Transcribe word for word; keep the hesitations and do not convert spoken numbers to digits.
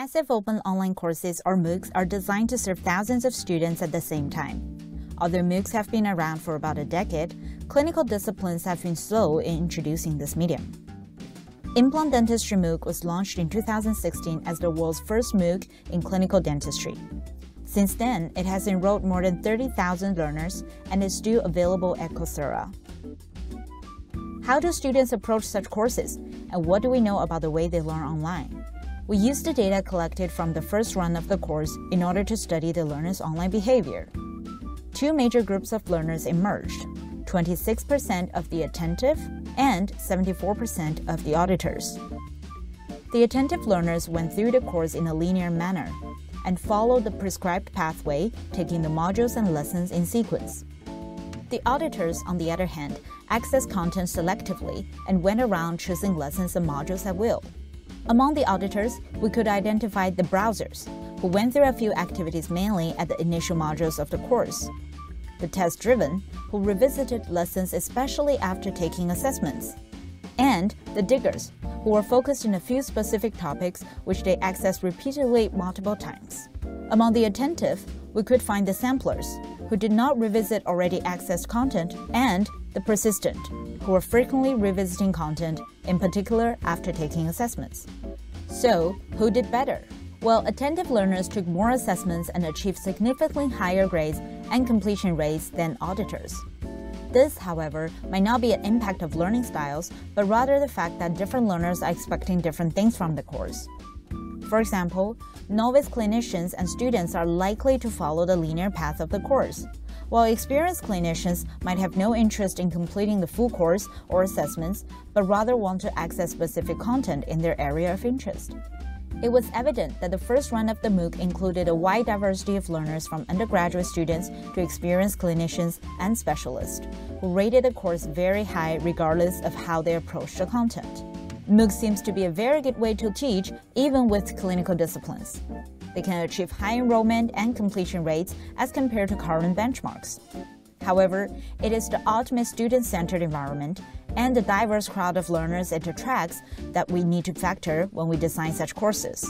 Massive open online courses or MOOCs are designed to serve thousands of students at the same time. Although MOOCs have been around for about a decade, clinical disciplines have been slow in introducing this medium. Implant Dentistry MOOC was launched in two thousand sixteen as the world's first MOOC in clinical dentistry. Since then, it has enrolled more than thirty thousand learners and is still available at Coursera. How do students approach such courses, and what do we know about the way they learn online? We used the data collected from the first run of the course in order to study the learners' online behavior. Two major groups of learners emerged: twenty-six percent of the attentive and seventy-four percent of the auditors. The attentive learners went through the course in a linear manner and followed the prescribed pathway, taking the modules and lessons in sequence. The auditors, on the other hand, accessed content selectively and went around choosing lessons and modules at will. Among the auditors, we could identify the browsers, who went through a few activities mainly at the initial modules of the course; the test-driven, who revisited lessons especially after taking assessments; and the diggers, who were focused on a few specific topics which they accessed repeatedly multiple times. Among the attentive, we could find the samplers, who did not revisit already accessed content, and the persistent, who were frequently revisiting content, in particular after taking assessments. So, who did better? Well, attentive learners took more assessments and achieved significantly higher grades and completion rates than auditors. This, however, might not be an impact of learning styles, but rather the fact that different learners are expecting different things from the course. For example, novice clinicians and students are likely to follow the linear path of the course, while experienced clinicians might have no interest in completing the full course or assessments, but rather want to access specific content in their area of interest. It was evident that the first run of the MOOC included a wide diversity of learners, from undergraduate students to experienced clinicians and specialists, who rated the course very high regardless of how they approached the content. MOOC seems to be a very good way to teach, even with clinical disciplines. They can achieve high enrollment and completion rates as compared to current benchmarks. However, it is the ultimate student-centered environment and the diverse crowd of learners it attracts that we need to factor when we design such courses.